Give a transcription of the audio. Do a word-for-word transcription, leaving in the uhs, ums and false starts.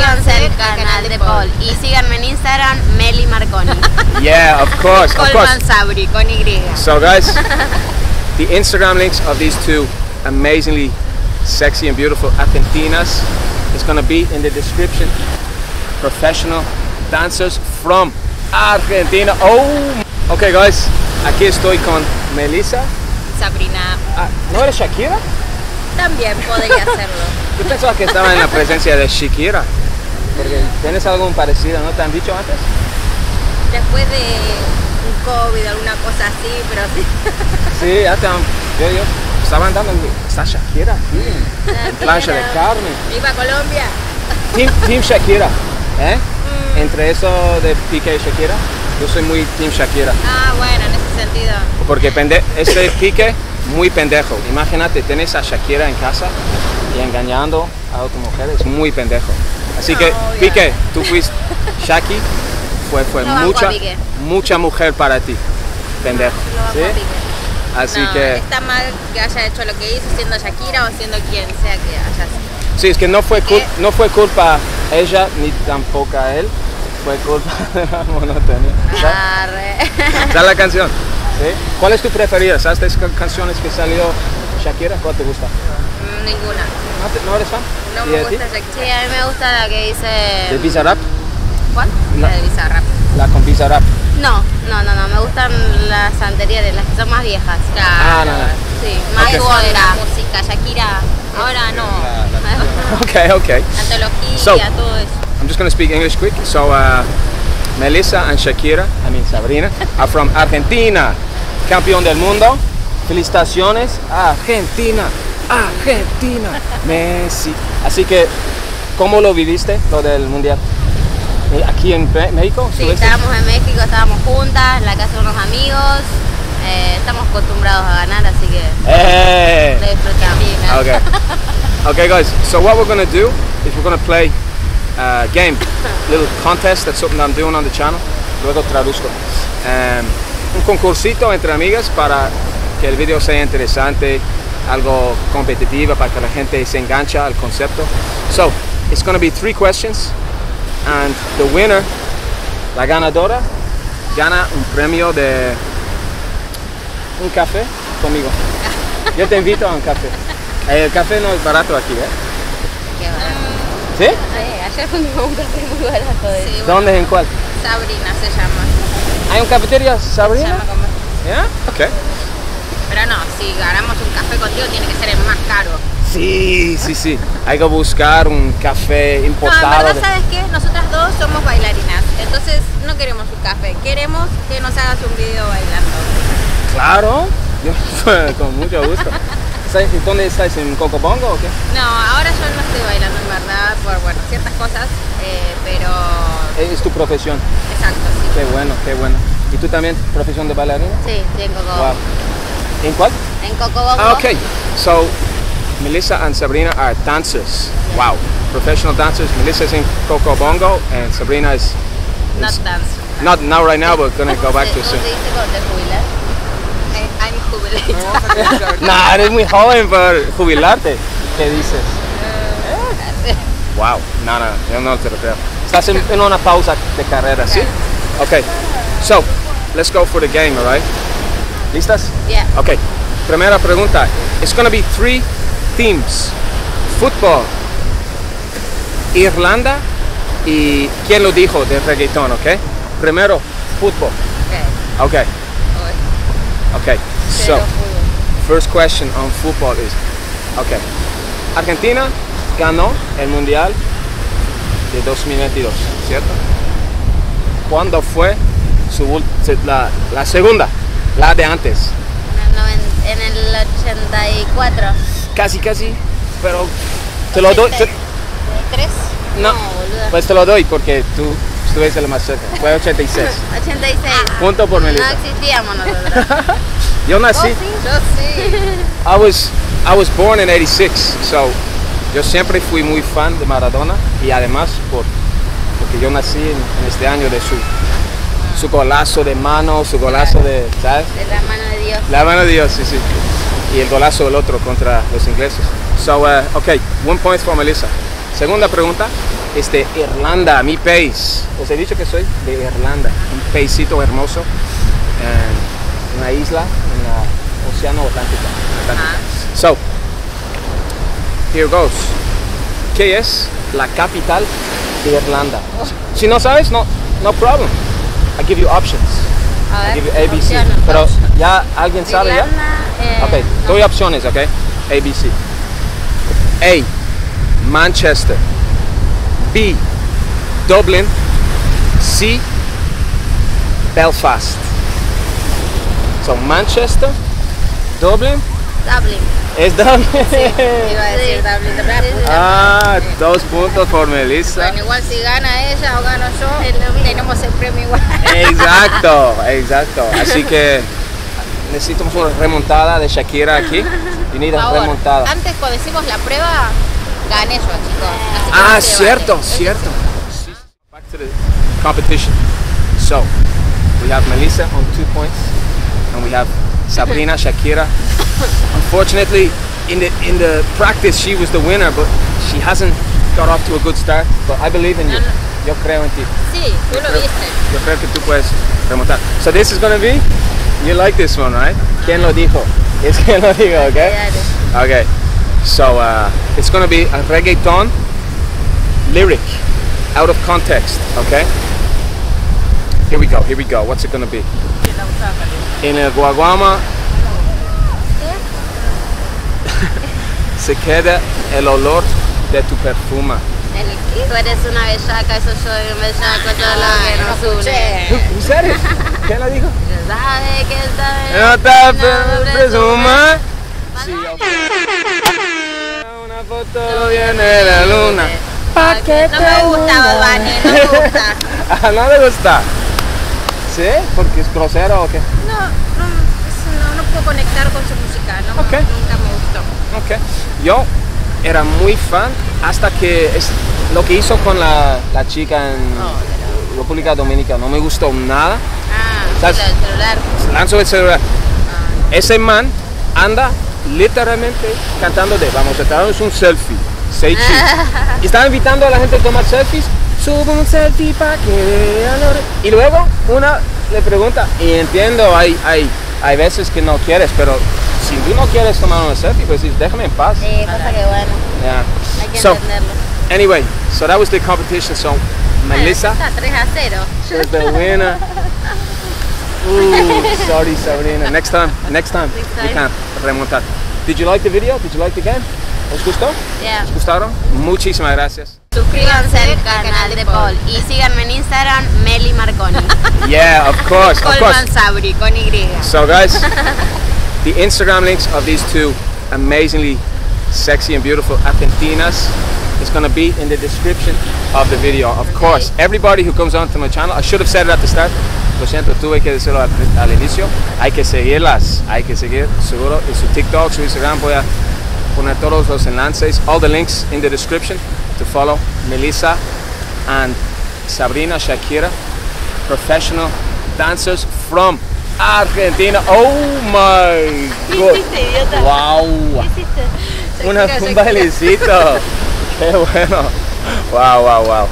suscríbanse al canal de Paul y síganme en Instagram, Meli Marconi. Yeah, of course, of course. Con Y. So guys, the Instagram links of these two amazingly sexy and beautiful Argentinas is going to be in the description. Professional dancers from Argentina. Oh, okay guys, aquí estoy con Melissa. Sabrina. Ah, ¿no eres Shakira? También podría hacerlo. Yo pensaba que estaba en la presencia de Shakira, porque tienes algo parecido, ¿no? ¿Te han dicho antes? Después de un COVID, alguna cosa así, pero sí. Sí, hasta yo, yo estaba andando, está Shakira aquí, plancha de carne. Viva Colombia. Team, team Shakira, ¿eh? Mm. Entre eso de Piqué y Shakira, yo soy muy team Shakira. Ah, bueno, en ese sentido. Porque pende ese Piqué, muy pendejo. Imagínate, tenés a Shakira en casa y engañando a otras mujeres, muy pendejo. Así no, que, obviamente. Piqué, tú fuiste Shaki, fue, fue no mucha, mucha mujer para ti, pendejo. No, no, ¿sí? Así no, que... Está mal que haya hecho lo que hizo siendo Shakira o siendo quien sea que haya sido. Sí, es que no fue, cul no fue culpa a ella ni tampoco a él, fue culpa de la monotonía. ¿Sabes? ¿Sabes la canción? ¿Sí? ¿Cuál es tu preferida? ¿Sabes de esas canciones que salió Shakira? ¿Cuál te gusta? Ninguna. ¿No, te, no eres fan? No me gusta Shakira. Sí, a mí me gusta la que dice... ¿De bizarrap? ¿Cuál? La, la de bizarrap. ¿La con bizarrap? No, no, no, no, me gustan las anteriores, las que son más viejas. La, ah, no, no. Sí, más okay. De la música, Shakira. Ahora no. Okay, okay. So, I'm just going to speak English quick. So, uh, Melissa and Shakira, I mean Sabrina, are from Argentina. Campeón del mundo. Felicitaciones. Argentina. Argentina. Messi. Así que, ¿cómo lo viviste, lo del mundial? ¿Aquí en México? Sí, estábamos en México, estábamos juntas, en la casa de unos amigos. Eh, estamos acostumbrados a ganar, así que hey. Lo disfrutamos. Okay. Okay guys, so what we're going to do is we're going to play a game, a little contest, that's something I'm doing on the channel, luego traduzco. Um, un concursito entre amigas para que el video sea interesante, algo competitivo para que la gente se engancha al concepto. So, it's going to be three questions and the winner, la ganadora, gana un premio de un café conmigo. Yo te invito a un café. El café no es barato aquí, ¿eh? Qué barato. ¿Sí? Sí, ayer fuimos a un café muy barato. De sí, bueno. ¿Dónde? ¿En cuál? Sabrina se llama. ¿Hay un cafetería Sabrina? Se llama como... ¿Ya? Yeah? Ok. Pero no, si ganamos un café contigo tiene que ser el más caro. Sí, sí, sí. Hay que buscar un café importado. No, en verdad, de... ¿sabes qué? Nosotras dos somos bailarinas. Entonces no queremos un café. Queremos que nos hagas un video bailando. Claro, yo, con mucho gusto. ¿Dónde estáis? ¿En Coco Bongo o qué? No, ahora yo no estoy bailando en verdad por bueno, ciertas cosas, eh, pero... Es tu profesión. Exacto, sí. Qué bueno, qué bueno. ¿Y tú también profesión de bailarina? Sí, sí, en Coco Bongo. Wow. ¿En cuál? En Coco Bongo. Ah, ok. So, Melissa and Sabrina are dancers. Yeah. Wow. Professional dancers. Melissa is in Coco Bongo and Sabrina is... is not dancing. Not now right now, but gonna go back to soon. I'm jubilada. Nah, eres muy joven para jubilarte. ¿Qué dices? Uh, ¿Eh? Wow, nada, no, no, yo no te lo creo. Estás en, en una pausa de carrera, okay. ¿Sí? Ok, so, let's go for the game, alright? ¿Listas? Yeah. Ok, primera pregunta. It's gonna be three teams. Fútbol, Irlanda y ¿quién lo dijo? De reggaetón, ¿ok? Primero, fútbol. Ok. Ok. Okay, so first question on football is, okay, Argentina ganó el mundial de dos mil veintidós, ¿cierto? ¿Cuándo fue su, la, la segunda, la de antes? En el ochenta y cuatro. Casi, casi, pero te lo doy. Te, ¿tres? No, no pues te lo doy porque tú... Estuviste la más cerca, fue ochenta y seis. ochenta y seis. Punto por Melissa. No existíamos nosotros. Yo nací. ¿Sí? Yo sí. I was, I was born in eighty-six, so yo siempre fui muy fan de Maradona y además por, porque yo nací en, en este año de su, su golazo de mano, su golazo de, ¿sabes? De la mano de Dios. La mano de Dios, sí, sí. Y el golazo del otro contra los ingleses. So, uh, okay, one point for Melissa. Segunda pregunta. este, Irlanda, mi país. Os he dicho que soy de Irlanda, un paísito hermoso, eh, una isla en el Océano Atlántico. Uh-huh. So, here goes. ¿Qué es la capital de Irlanda? Oh. Si no sabes, no, no problem. I give you options. A I ver, give you A, B, C. Pero ya alguien sabe Irlanda, ya. Eh, ok, no. Doy opciones, ok. A, B, C. A. Manchester, B, Dublin, C, Belfast. So Manchester, Dublin. Dublin. Es Dublin. Sí, iba a decir Dublin. Dublin. Ah, dos puntos por Melissa. Bueno, igual si gana ella o gano yo, tenemos el premio igual. Exacto, exacto. Así que necesitamos una remontada de Shakira aquí. Y ni la remontada. Antes cuando hicimos la prueba. Gané yo, chicos. Ah, no cierto, vale. Cierto. Back to the competition. So, we have Melissa on two points, and we have Sabrina, Shakira. Unfortunately, in the in the practice, she was the winner, but she hasn't got off to a good start. But I believe in you. Yo creo en ti. Sí, tú lo viste. Yo creo que tú puedes remontar. So this is gonna be. You like this one, right? ¿Quién lo dijo? Es quien lo dijo, okay? Okay. So uh, it's gonna be a reggaeton lyric out of context, okay? Here we go, here we go. What's it gonna be? In a guaguama se queda el olor de tu perfuma. Tú eres una bellaca, eso soy un bellaco, yo la que nos une. ¿En serio? ¿Qué la dijo? Sabe que sabe. No te presuma. Sí, una foto viene de la luna. Pa que no me gusta, Bani, no me gusta. Ah, no me gusta. ¿Sí? ¿Porque es grosero o qué? No, no, no, no puedo conectar con su música, no, okay. Nunca me gustó. Okay. Yo era muy fan hasta que es lo que hizo con la, la chica en oh, la República Dominicana, no me gustó nada. Ah, el celular. Lanzó el celular. Ah. Ese man anda literalmente cantando de vamos a darnos un selfie, say cheese. Estaba invitando a la gente a tomar selfies, subo un selfie para que vean. Y luego una le pregunta, y entiendo, hay, hay, hay veces que no quieres, pero si tú no quieres tomar un selfie, pues déjame en paz. Sí, pasa que bueno. Yeah. Hay que so, entenderlo. Anyway, so that was the competition, so Melissa. Está tres a cero. Is the winner. Ooh, sorry Sabrina. Next time, next time, next time. We can remontar. Did you like the video? Did you like the game? ¿Os gustó? Yeah. ¿Os gustaron? Muchísimas gracias. Suscríbanse al canal de Paul y síganme en Instagram, Meli Marconi. Yeah, of course, of course. Sabri, con Y. So guys, the Instagram links of these two amazingly sexy and beautiful Argentinas is going to be in the description of the video. Of course, everybody who comes onto my channel, I should have said it at the start. Lo siento, tuve que decirlo al, al inicio. Hay que seguirlas, hay que seguir seguro en su TikTok, su Instagram. Voy a poner todos los enlaces, all the links in the description to follow Melissa and Sabrina Shakira, professional dancers from Argentina. Oh my God. Wow. Una, un bailecito. Qué bueno. Wow, wow, wow.